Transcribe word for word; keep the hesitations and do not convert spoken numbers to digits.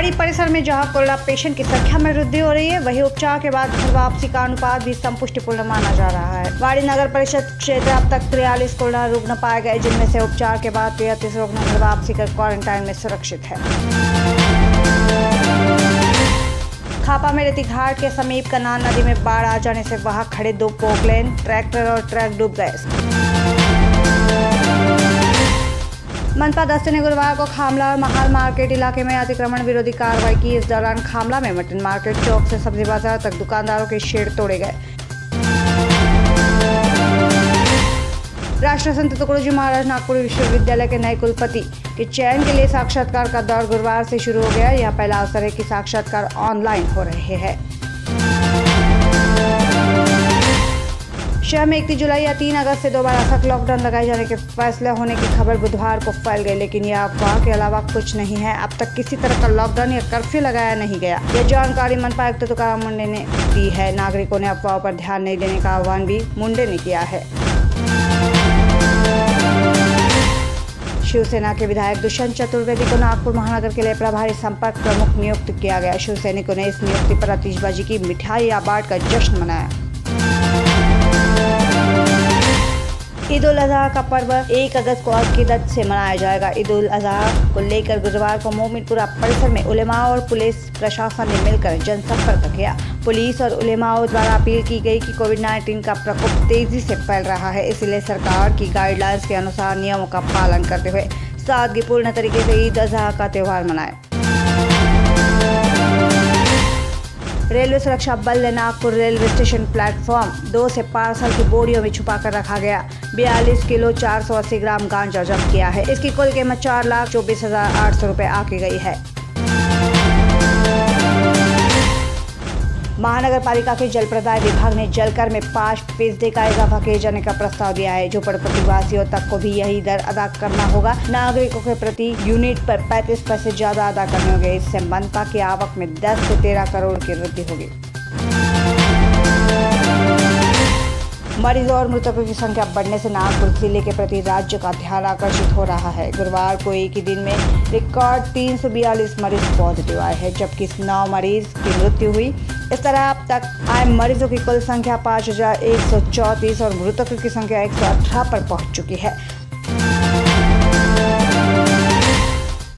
पहाड़ी परिसर में जहां कोरोना पेशेंट की संख्या में वृद्धि हो रही है, वहीं उपचार के बाद घर वापसी का अनुपात भी संपुष्टिपूर्ण माना जा रहा है। वाड़ी नगर परिषद क्षेत्र अब तक तिरालीस कोरोना रुग्ण पाए गए, जिनमें से उपचार के बाद तैंतीस रुग्ण घर वापसी कर क्वारंटाइन में सुरक्षित है। खापा में रेती घाट के समीप कनान नदी में बाढ़ आ जाने से वहां खड़े दो पोकलेन, ट्रैक्टर और ट्रक डूब गए। मनपा दस्ते ने गुरुवार को खामला और महाल मार्केट इलाके में अतिक्रमण विरोधी कार्रवाई की। इस दौरान खामला में मटन मार्केट चौक से सब्जी बाजार तक दुकानदारों के शेड तोड़े गए। राष्ट्रसंत तुकडोजी महाराज नागपुर विश्वविद्यालय के नए कुलपति के चयन के लिए साक्षात्कार का दौर गुरुवार से शुरू हो गया। यह पहला अवसर है कि साक्षात्कार ऑनलाइन हो रहे हैं। शहर में इकतीस जुलाई या तीन अगस्त से दोबारा सख्त लॉकडाउन लगाए जाने के फैसले होने की खबर बुधवार को फैल गई, लेकिन यह अफवाह के अलावा कुछ नहीं है। अब तक किसी तरह का लॉकडाउन या कर्फ्यू लगाया नहीं गया। यह जानकारी मनपा आयुक्त तुकाराम मुंडे ने दी है। नागरिकों ने अफवाह पर ध्यान नहीं देने का आह्वान भी मुंडे ने किया है। शिवसेना के विधायक दुष्यंत चतुर्वेदी को नागपुर महानगर के लिए प्रभारी संपर्क प्रमुख नियुक्त किया गया। शिव सैनिकों ने इस नियुक्ति पर आतिशबाजी की, मिठाई बांटकर जश्न मनाया। ईद उल अजहा का पर्व एक अगस्त को अकीदत से मनाया जाएगा। ईद उल अजहा को लेकर गुरुवार को मोमिनपुरा परिसर में उलेमा और पुलिस प्रशासन ने मिलकर जनसंपर्क किया। पुलिस और उलेमाओं द्वारा अपील की गई कि कोविड नाइन्टीन का प्रकोप तेजी से फैल रहा है, इसलिए सरकार की गाइडलाइंस के अनुसार नियमों का पालन करते हुए सादगीपूर्ण तरीके से ईद अजहा का त्यौहार मनाएं। रेलवे सुरक्षा बल ने नागपुर रेलवे स्टेशन प्लेटफॉर्म दो से पार्सल की बोरियों में छुपाकर रखा गया बयालीस किलो चार सौ अस्सी ग्राम गांजा जब्त किया है। इसकी कुल कीमत चार लाख चौबीस हजार आठ सौ रूपए आकी गई है। महानगर पालिका के जल प्रदाय विभाग ने जल कर में पाँच फीसदी का इजाफा किए जाने का प्रस्ताव दिया है। झोपड़पट्टी वासियों तक को भी यही दर अदा करना होगा। नागरिकों के प्रति यूनिट पर पैंतीस पैसे ज्यादा अदा करने होंगे। इससे मनपा की आवक में दस से तेरह करोड़ की वृद्धि होगी। मरीजों और मृतकों की संख्या बढ़ने से नागपुर जिले के प्रति राज्य का ध्यान आकर्षित हो रहा है। गुरुवार को एक ही दिन में रिकॉर्ड तीन सौ बयालीस मरीज पॉजिटिव आए हैं, जबकि नौ मरीज की मृत्यु हुई। इस तरह अब तक आए मरीजों की कुल संख्या पाँच हजार एक सौ चौंतीस और मृतकों की संख्या एक सौ अठारह पर पहुंच चुकी है।